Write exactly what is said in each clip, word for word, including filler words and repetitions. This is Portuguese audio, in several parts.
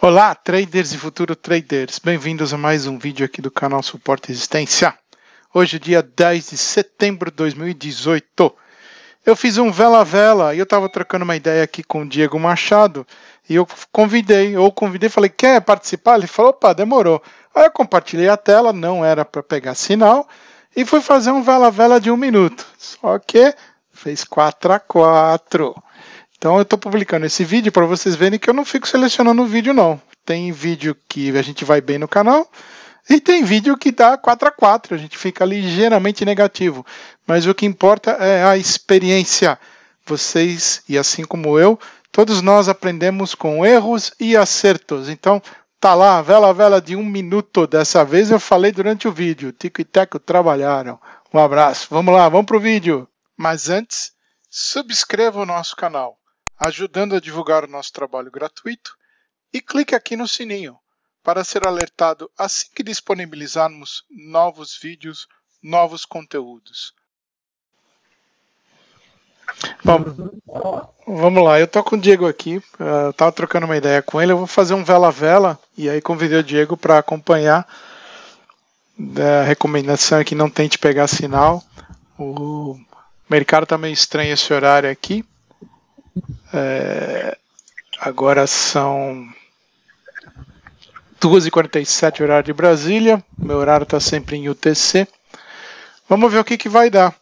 Olá, traders e futuro traders, bem-vindos a mais um vídeo aqui do canal Support and Resistance. Hoje, dia dez de setembro de dois mil e dezoito. Eu fiz um vela a vela e eu estava trocando uma ideia aqui com o Diego Machado e eu convidei, ou convidei, falei, quer participar? Ele falou, opa, demorou. Aí eu compartilhei a tela, não era para pegar sinal, e fui fazer um vela a vela de um minuto. Só que fez quatro a quatro. Então eu estou publicando esse vídeo para vocês verem que eu não fico selecionando o vídeo não. Tem vídeo que a gente vai bem no canal, e tem vídeo que dá quatro a quatro, a gente fica ligeiramente negativo. Mas o que importa é a experiência. Vocês, e assim como eu, todos nós aprendemos com erros e acertos. Então, tá lá, vela a vela de um minuto. Dessa vez eu falei durante o vídeo. Tico e Teco trabalharam. Um abraço. Vamos lá, vamos pro vídeo. Mas antes, subscreva o nosso canal, ajudando a divulgar o nosso trabalho gratuito. E clique aqui no sininho para ser alertado assim que disponibilizarmos novos vídeos, novos conteúdos. Bom, vamos lá, eu estou com o Diego aqui, estava trocando uma ideia com ele, eu vou fazer um vela-vela, e aí convidei o Diego para acompanhar. A recomendação é que não tente pegar sinal, o mercado está meio estranho esse horário aqui, é, agora são duas e quarenta e sete horário de Brasília, meu horário está sempre em U T C. Vamos ver o que, que vai dar.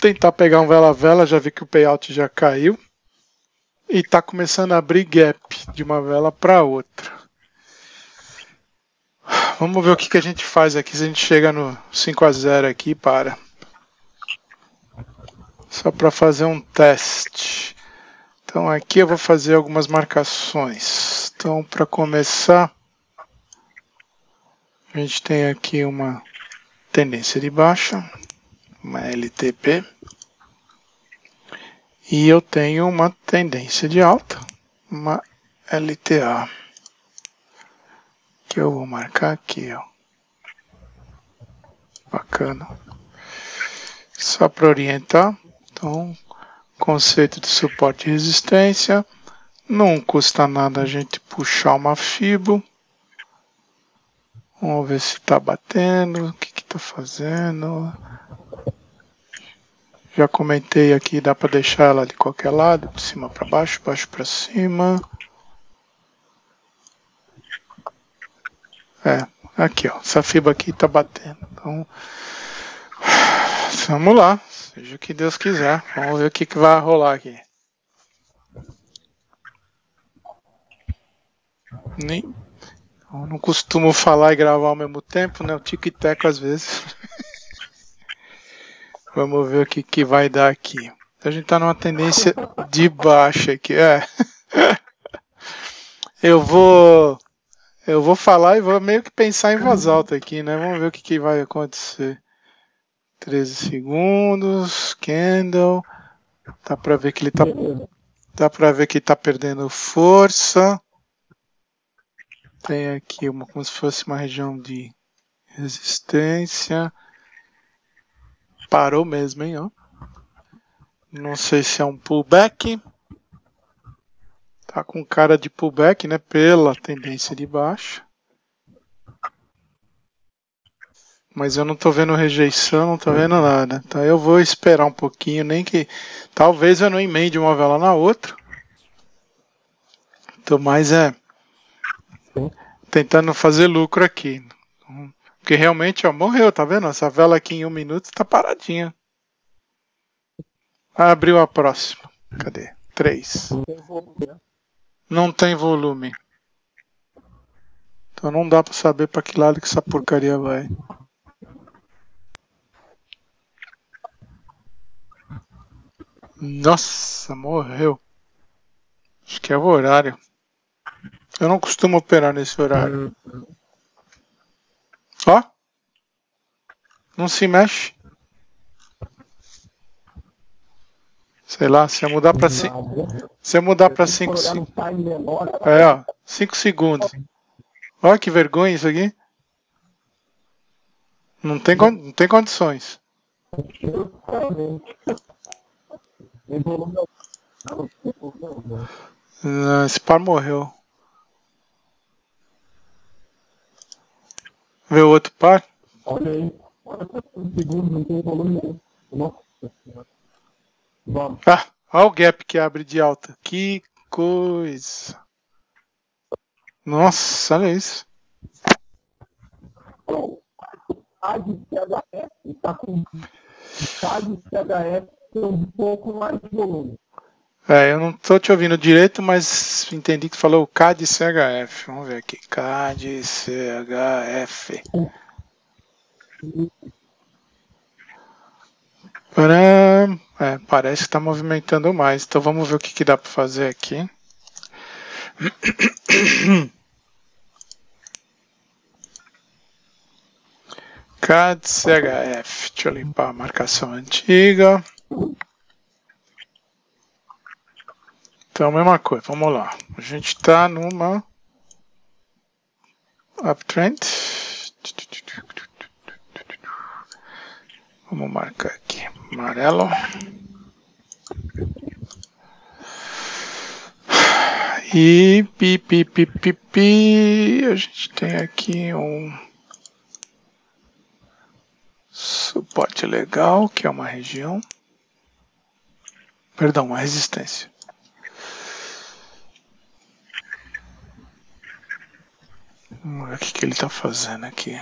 Tentar pegar um vela a vela, já vi que o payout já caiu. E está começando a abrir gap de uma vela para outra. Vamos ver o que, que a gente faz aqui, se a gente chega no cinco a zero aqui e para. Só para fazer um teste. Então aqui eu vou fazer algumas marcações. Então para começar, a gente tem aqui uma tendência de baixa, uma L T B, e eu tenho uma tendência de alta, uma L T A, que eu vou marcar aqui, ó. Bacana, só para orientar. Então, conceito de suporte e resistência, não custa nada a gente puxar uma fibo. Vamos ver se está batendo, o que está fazendo. Já comentei aqui, dá para deixar ela de qualquer lado, de cima para baixo, baixo para cima. É, aqui ó, essa fibra aqui está batendo. Então, vamos lá, seja o que Deus quiser. Vamos ver o que, que vai rolar aqui. Nem... Eu não costumo falar e gravar ao mesmo tempo, né? O tico e teco às vezes. Vamos ver o que, que vai dar aqui. A gente tá numa tendência de baixa aqui. É. Eu vou, eu vou falar e vou meio que pensar em voz alta aqui, né? Vamos ver o que, que vai acontecer. treze segundos, candle. Dá pra ver que ele tá, dá pra ver que tá perdendo força. Tem aqui uma, como se fosse uma região de resistência. Parou mesmo, hein? Ó. Não sei se é um pullback. Tá com cara de pullback, né? Pela tendência de baixa. Mas eu não tô vendo rejeição, não tô vendo nada. Então eu vou esperar um pouquinho, nem que... Talvez eu não emende uma vela na outra. Então mais é... tentando fazer lucro aqui, porque realmente, ó, morreu, tá vendo? Essa vela aqui em um minuto tá paradinha. Abriu a próxima. Cadê? três. Não tem volume. Então não dá pra saber pra que lado que essa porcaria vai. Nossa, morreu. Acho que é o horário. Eu não costumo operar nesse horário. Ó. Não se mexe. Sei lá, se eu mudar para cinco. Se eu mudar para cinco. É, ó. cinco segundos. Ó, que vergonha isso aqui. Não tem, não tem condições. Não, esse par morreu. Vê o outro par? Olha aí. quarenta segundos, não tem volume. Nossa senhora. Vamos. Ah, olha o gap que abre de alta. Que coisa. Nossa, olha isso. O C A D C H F está com C A D C H F tem um pouco mais de volume. É, eu não estou te ouvindo direito, mas entendi que tu falou C A D C H F. Vamos ver aqui. C A D C H F. É, parece que está movimentando mais. Então vamos ver o que, que dá para fazer aqui. C A D C H F. Deixa eu limpar a marcação antiga. Então, mesma coisa, vamos lá. A gente está numa uptrend. Vamos marcar aqui, amarelo. E pi, pi, pi, pi, pi. A gente tem aqui um suporte legal, que é uma região. Perdão, uma resistência. Vamos ver o que, que ele está fazendo aqui.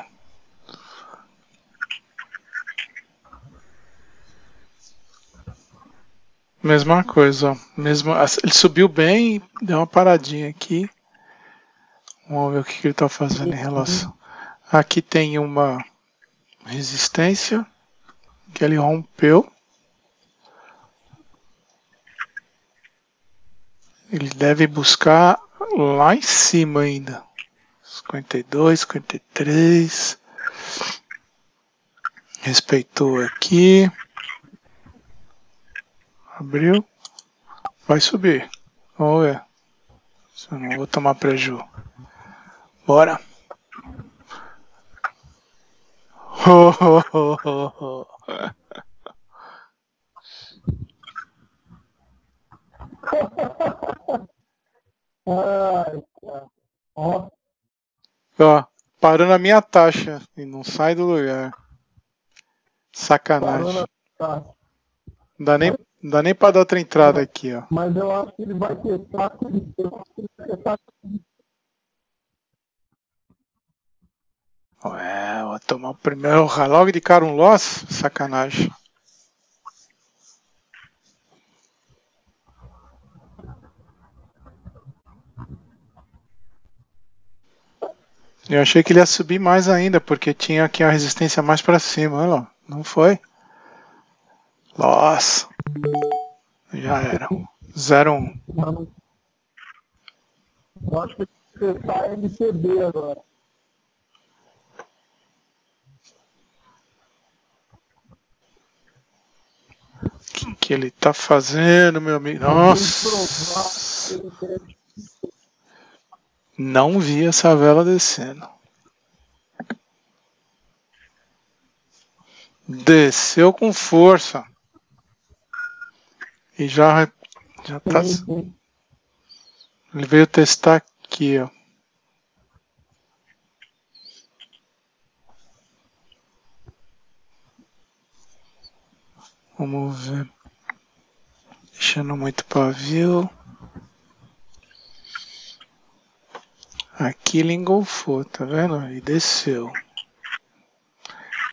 Mesma coisa, ó. Mesmo, ele subiu bem e deu uma paradinha aqui. Vamos ver o que, que ele está fazendo em relação. Aqui tem uma resistência que ele rompeu. Ele deve buscar lá em cima ainda. cinquenta e dois, cinquenta e três. Respeitou aqui. Abriu. Vai subir. Vamos ver. Se eu não vou tomar preju. Bora. Oh, oh, oh, oh, oh. Ai, cara. Ó. Ó, parou na minha taxa e não sai do lugar. Sacanagem. Não dá nem, não dá nem pra dar outra entrada aqui, ó. Mas eu acho que ele vai testar com ele. Eu acho que ele vai testar com ele. Ué, vou tomar o primeiro. Logo de cara um loss? Sacanagem. Eu achei que ele ia subir mais ainda, porque tinha aqui a resistência mais para cima. Olha lá, não foi? Nossa! Já era. zero um. Eu acho que você tá L T B agora. O que, que ele tá fazendo, meu amigo? Nossa! Não vi essa vela descendo. Desceu com força. E já, já tá. Ele veio testar aqui, ó. Vamos ver. Deixando muito pavio. Aqui ele engolfou, tá vendo? E desceu.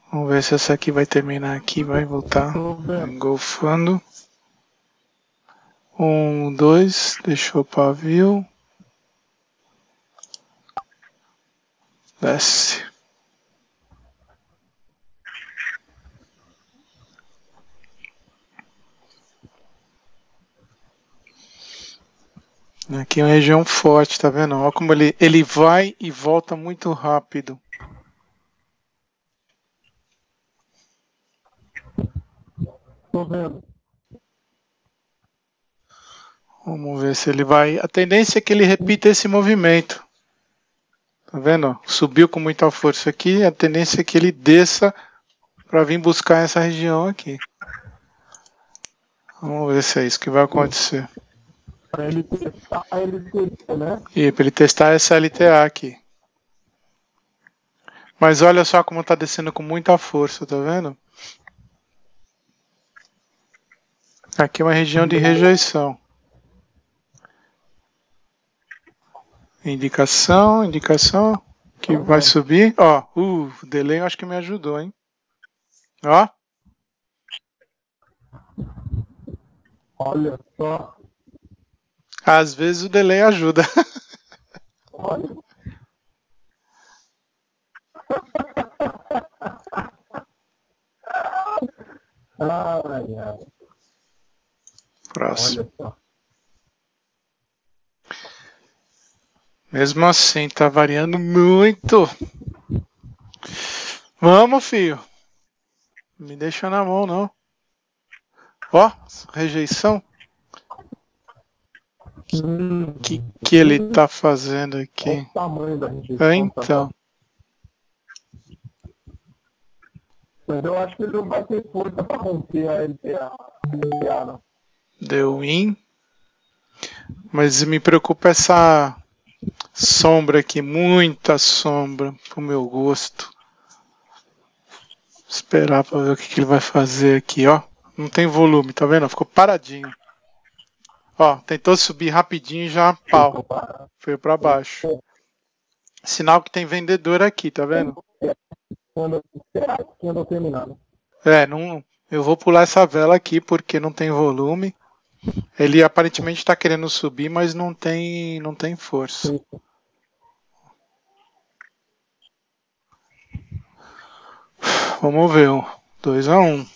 Vamos ver se essa aqui vai terminar aqui, vai voltar engolfando. Um, dois, deixou pavio. Desce. Aqui é uma região forte, tá vendo? Olha como ele, ele vai e volta muito rápido. Tô vendo. Vamos ver se ele vai... A tendência é que ele repita esse movimento. Tá vendo? Subiu com muita força aqui, a tendência é que ele desça para vir buscar essa região aqui. Vamos ver se é isso que vai acontecer. Para ele testar a L T A, né? E para ele testar essa L T A aqui. Mas olha só como está descendo com muita força, tá vendo? Aqui é uma região de rejeição. Indicação, indicação, que vai subir. Ó, uh, o delay eu acho que me ajudou, hein? Ó. Olha só. Às vezes o delay ajuda. Olha. Ai, ai. Próximo. Olha só. Mesmo assim, tá variando muito. Vamos, filho. Não me deixa na mão, não. Ó, rejeição. O que, que ele tá fazendo aqui? Olha o tamanho da rejeição. Ah, então. Mas eu acho que ele não vai ter força pra romper a L T A, não. Deu in. Mas me preocupa essa... sombra aqui, muita sombra pro meu gosto. Esperar para ver o que, que ele vai fazer aqui, ó. Não tem volume, tá vendo? Ficou paradinho. Ó, tentou subir rapidinho e já pau. Foi para baixo. Sinal que tem vendedor aqui, tá vendo? É, não, eu vou pular essa vela aqui porque não tem volume. Ele aparentemente está querendo subir, mas não tem, não tem força. Vamos ver, dois a um.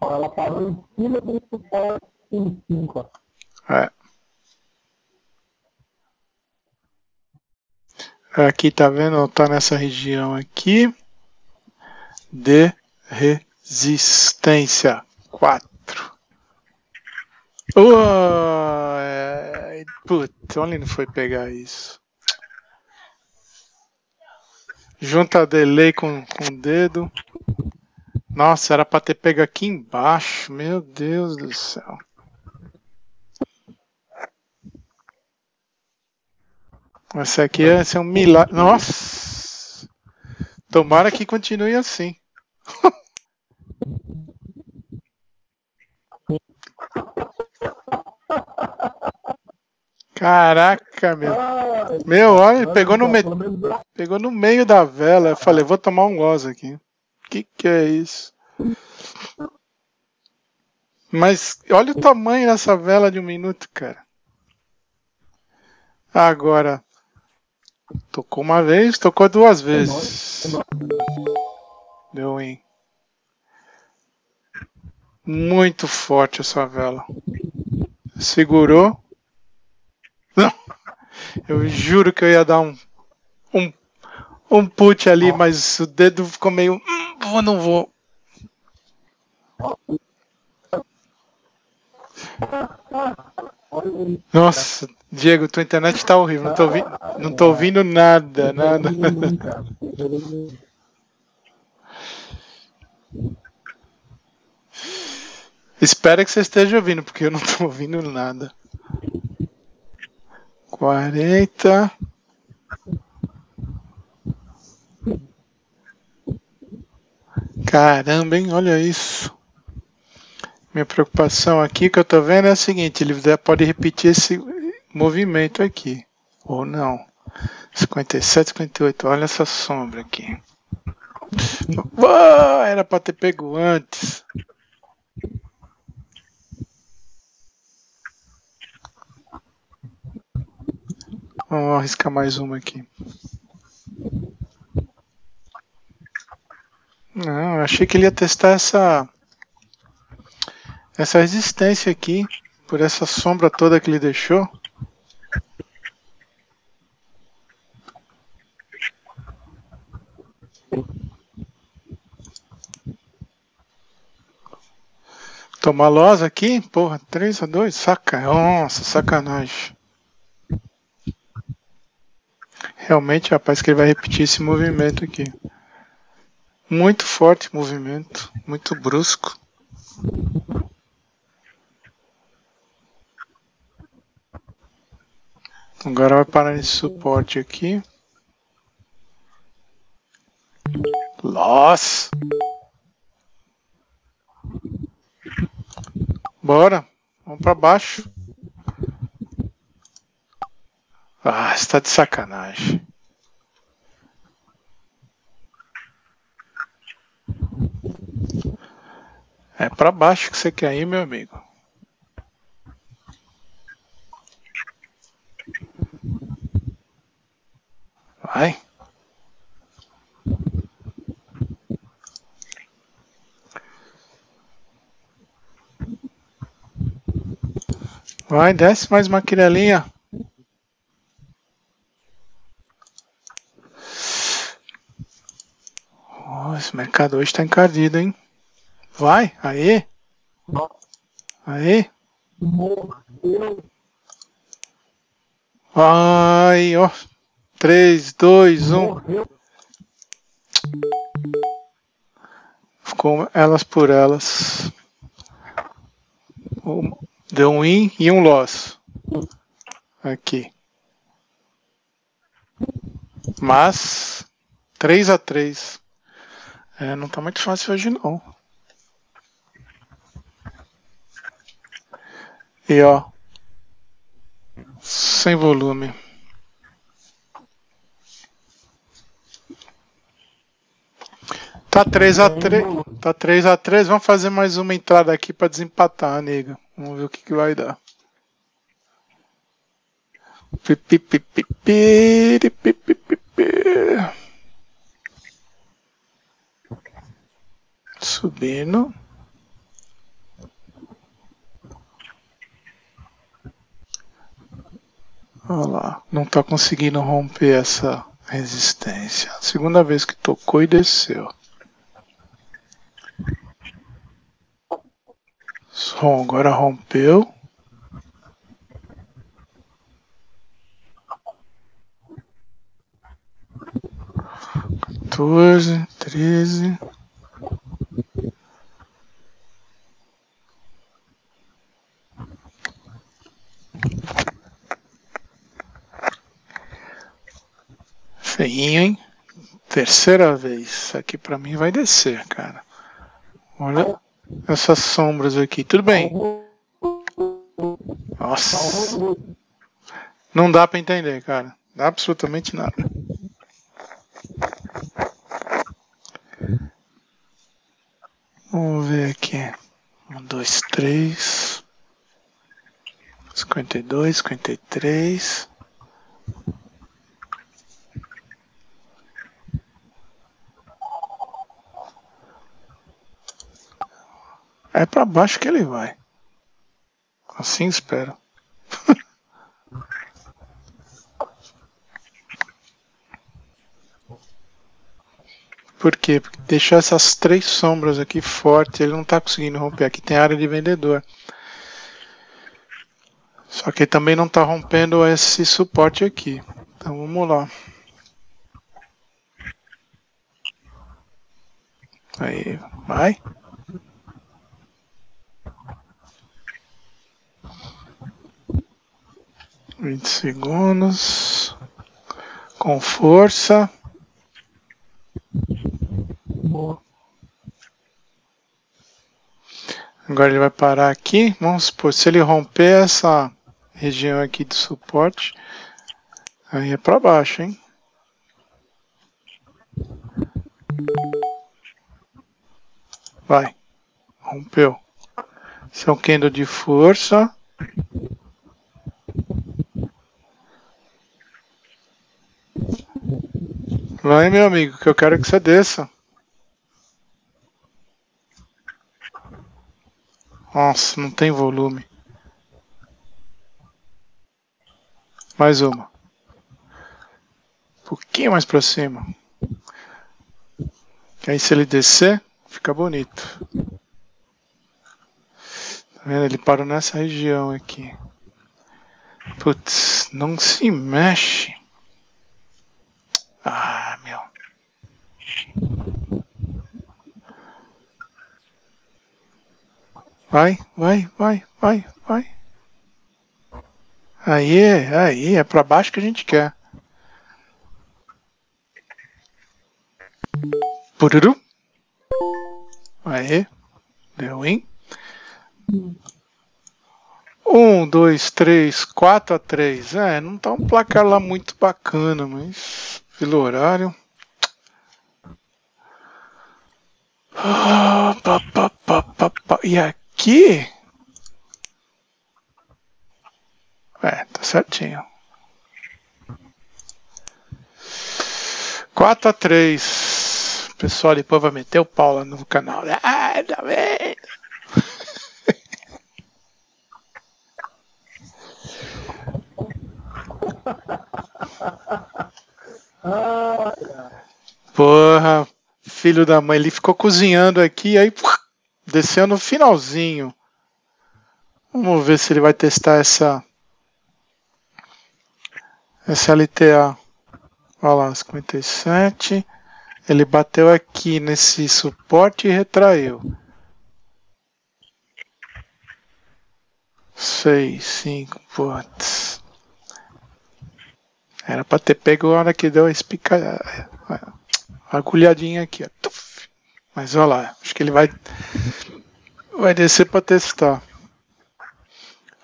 Ela parou em cima do suporte cinco. É. Aqui, tá vendo? Tá nessa região aqui. De resistência quatro. Oh, é... Putz, onde não foi pegar isso? Junta delay com, com o dedo. Nossa, era para ter pego aqui embaixo. Meu Deus do céu. Esse aqui ia ser um milagre. Nossa. Tomara que continue assim. Caraca, meu. Meu, olha, pegou no, me... pegou no meio da vela. Eu falei, vou tomar um gozo aqui. Que que é isso? Mas olha o tamanho dessa vela de um minuto, cara. Agora... tocou uma vez, tocou duas vezes. Deu in. Muito forte essa vela. Segurou. Não. Eu juro que eu ia dar um, um, um put ali, mas o dedo ficou meio... Hum, vou, não vou. Nossa, Diego, tua internet tá horrível. Não tô ouvindo, não tô ouvindo nada, nada. Espero que você esteja ouvindo, porque eu não tô ouvindo nada. quarenta. Caramba, hein? Olha isso. Minha preocupação aqui que eu tô vendo é a seguinte, ele pode repetir esse movimento aqui, ou não. cinquenta e sete, cinquenta e oito, olha essa sombra aqui. Uou, era para ter pego antes. Vamos arriscar mais uma aqui. Não, eu achei que ele ia testar essa... essa resistência aqui, por essa sombra toda que ele deixou. Tomar loss aqui? Porra, três a dois? Saca... Nossa, sacanagem. Realmente, rapaz, que ele vai repetir esse movimento aqui. Muito forte movimento, muito brusco. Agora vai parar nesse suporte aqui. Nossa! Bora! Vamos pra baixo. Ah, está de sacanagem. É pra baixo que você quer ir, meu amigo. Vai. Vai, desce mais uma quirelinha. Oh, esse mercado hoje está encardido, hein? Vai, aí. Aí. Vai, ó. três, dois, um. Ficou elas por elas. Deu um win e um loss. Aqui. Mas, três a três. É, não tá muito fácil hoje, não. E ó, sem volume. Tá três a três. Tá três a três. Vamos fazer mais uma entrada aqui para desempatar, nega. Vamos ver o que, que vai dar. Subindo. Olha lá. Não está conseguindo romper essa resistência. Segunda vez que tocou e desceu. Som, agora rompeu. quatorze, treze. Feinho, hein? Terceira vez. Isso aqui pra mim vai descer, cara. Olha. Essas sombras aqui, tudo bem. Nossa. Não dá pra entender, cara. Dá absolutamente nada. Vamos ver aqui. Um, dois, três. cinquenta e dois, cinquenta e três. É pra baixo que ele vai. Assim espero. Por quê? Porque deixar essas três sombras aqui fortes, ele não tá conseguindo romper. Aqui tem área de vendedor. Só que ele também não tá rompendo esse suporte aqui. Então vamos lá. Aí, vai. vinte segundos. Com força. Agora ele vai parar aqui. Vamos supor, se ele romper essa região aqui de suporte, aí é para baixo, hein? Vai. Rompeu. Esse é um candle de força. Vai, meu amigo, que eu quero que você desça. Nossa, não tem volume. Mais uma. Um pouquinho mais pra cima. Que aí se ele descer, fica bonito. Tá vendo? Ele parou nessa região aqui. Putz, não se mexe. Ah, meu. Vai, vai, vai, vai, vai. Aí, aí, é pra baixo que a gente quer. Pururu. Aí, deu in. Um, dois, três, quatro a três. É, não tá um placar lá muito bacana, mas pelo horário. Ah, pá, pá, pá, pá, pá. E aqui? É, tá certinho. quatro a três. O pessoal depois vai meter o pau lá no canal. Ah, tá vendo? Porra. Filho da mãe, ele ficou cozinhando aqui, aí desceu no finalzinho. Vamos ver se ele vai testar essa essa L T A. Olha lá, cinquenta e sete. Ele bateu aqui nesse suporte e retraiu. seis, cinco, putz. Era pra ter pego a hora que deu a espicada. Agulhadinha aqui, ó. Tuf. Mas olha lá, acho que ele vai vai descer para testar.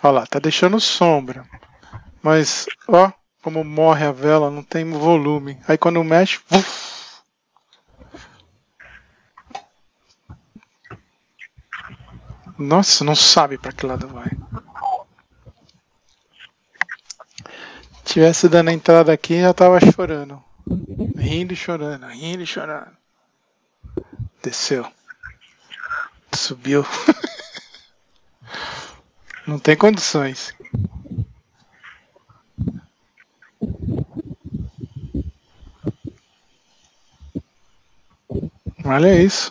Olha lá, tá deixando sombra, mas ó como morre a vela, não tem volume. Aí quando mexe, uf. Nossa, não sabe para que lado vai. Tivesse dando a entrada aqui, já tava chorando. Rindo e chorando, rindo e chorando. Desceu. Subiu. Não tem condições. Olha isso.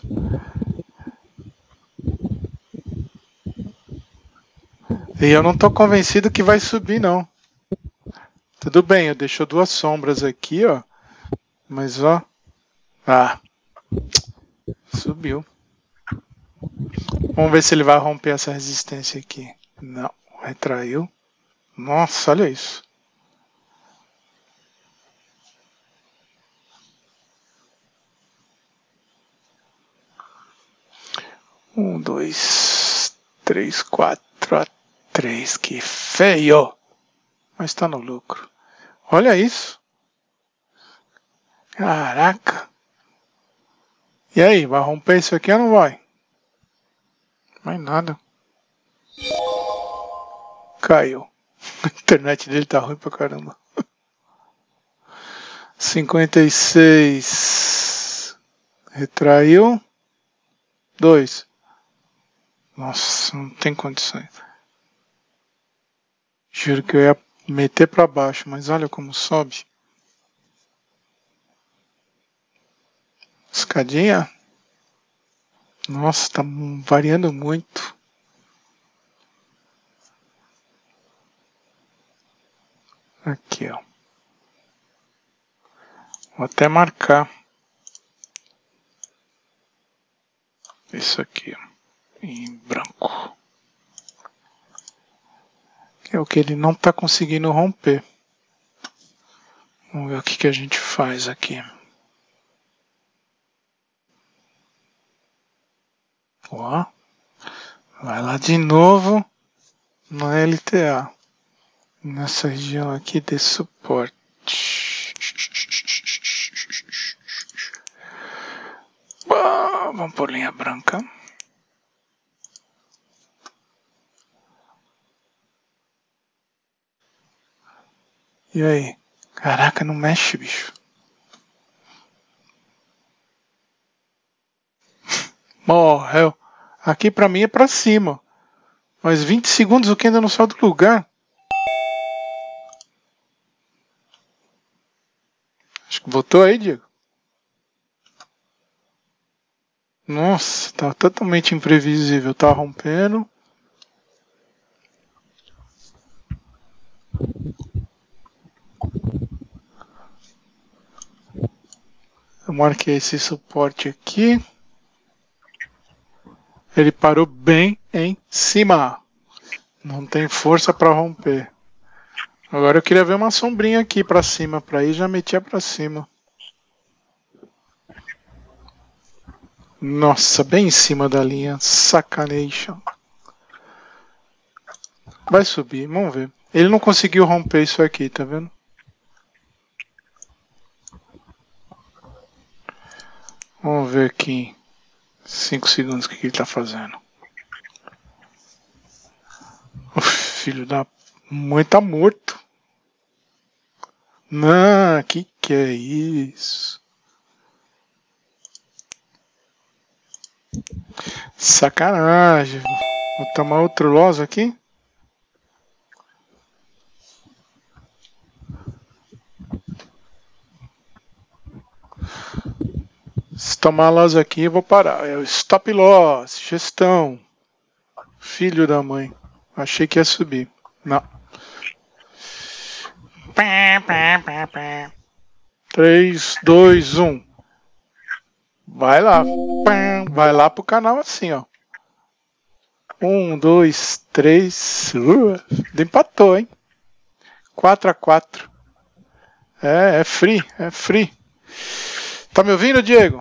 E eu não tô convencido que vai subir, não. Tudo bem, eu deixo duas sombras aqui, ó. Mas ó, ah, subiu. Vamos ver se ele vai romper essa resistência aqui. Não, retraiu. Nossa, olha isso. Um, dois, três, quatro, a três. Que feio! Mas tá no lucro. Olha isso. Caraca! E aí, vai romper isso aqui ou não vai? Mais nada. Caiu. A internet dele tá ruim pra caramba. cinquenta e seis. Retraiu. dois. Nossa, não tem condições. Juro que eu ia meter pra baixo, mas olha como sobe. Escadinha. Nossa, tá variando muito. Aqui, ó. Vou até marcar. Isso aqui, ó. Em branco. Que é o que ele não tá conseguindo romper. Vamos ver o que que a gente faz aqui. Ó, vai lá de novo na L T A, nessa região aqui de suporte. Bom, vamos por linha branca. E aí? Caraca, não mexe, bicho. Morreu. Aqui pra mim é pra cima. Mas vinte segundos o que ainda não saiu do lugar. Acho que voltou aí, Diego. Nossa, tá totalmente imprevisível. Tá rompendo. Eu marquei esse suporte aqui. Ele parou bem em cima. Não tem força para romper. Agora eu queria ver uma sombrinha aqui para cima, para ir já metia para cima. Nossa, bem em cima da linha. Sacanation. Vai subir, vamos ver. Ele não conseguiu romper isso aqui, tá vendo? Vamos ver aqui em cinco segundos o que ele tá fazendo. O filho da mãe tá morto. Não, que que é isso? Sacanagem. Vou tomar outro loss aqui. Se tomar loss aqui, eu vou parar. É o stop loss, gestão. Filho da mãe. Achei que ia subir. Não. três, dois, um. Vai lá. Vai lá pro canal assim, ó. um, dois, três. Uh, empatou, hein? quatro a quatro. É, é free, é free. Tá me ouvindo, Diego?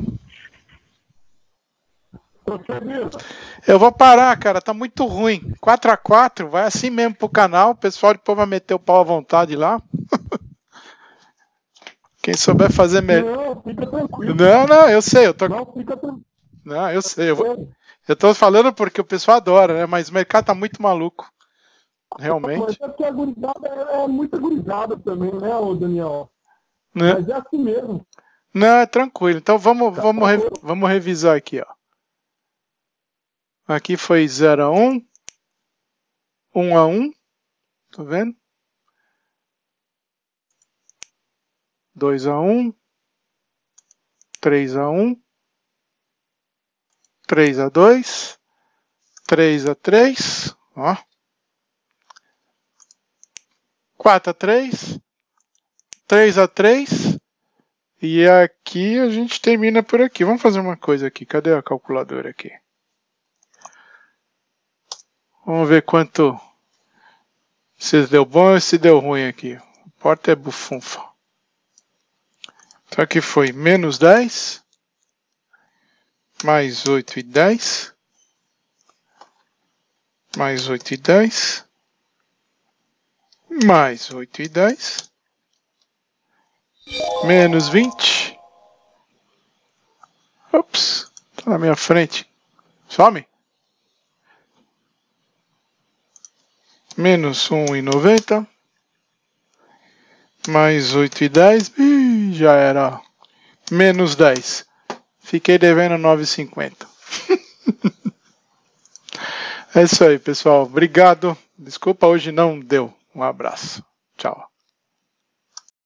Eu vou parar, cara. Tá muito ruim. quatro a quatro. Vai assim mesmo pro canal. O pessoal depois vai meter o pau à vontade lá. Quem souber fazer melhor. Não, fica tranquilo. Não, não, eu sei. Eu tô... Não, fica tranquilo. Não, eu sei. Eu, vou... eu tô falando porque o pessoal adora, né? Mas o mercado tá muito maluco. Realmente. É porque a gurizada é muito gurizada também, né, Daniel? É. Mas é assim mesmo. Não, é tranquilo. Então vamos, tá vamos, rev... vamos revisar aqui, ó. Aqui foi zero a um, um a um, tá vendo? dois a um, três a um, três a dois, três a três, ó. quatro a três, três a três, e aqui a gente termina por aqui. Vamos fazer uma coisa aqui, cadê a calculadora aqui? Vamos ver quanto se deu bom ou se deu ruim aqui. O porta é bufunfa. Então aqui foi menos dez. Mais oito e dez. Mais oito e dez. Mais oito e dez. Menos vinte. Ops. Tá na minha frente. Some. Menos um e noventa. Mais oito e dez. Ih, já era. Menos dez. Fiquei devendo nove e cinquenta. É isso aí, pessoal. Obrigado. Desculpa, hoje não deu. Um abraço. Tchau.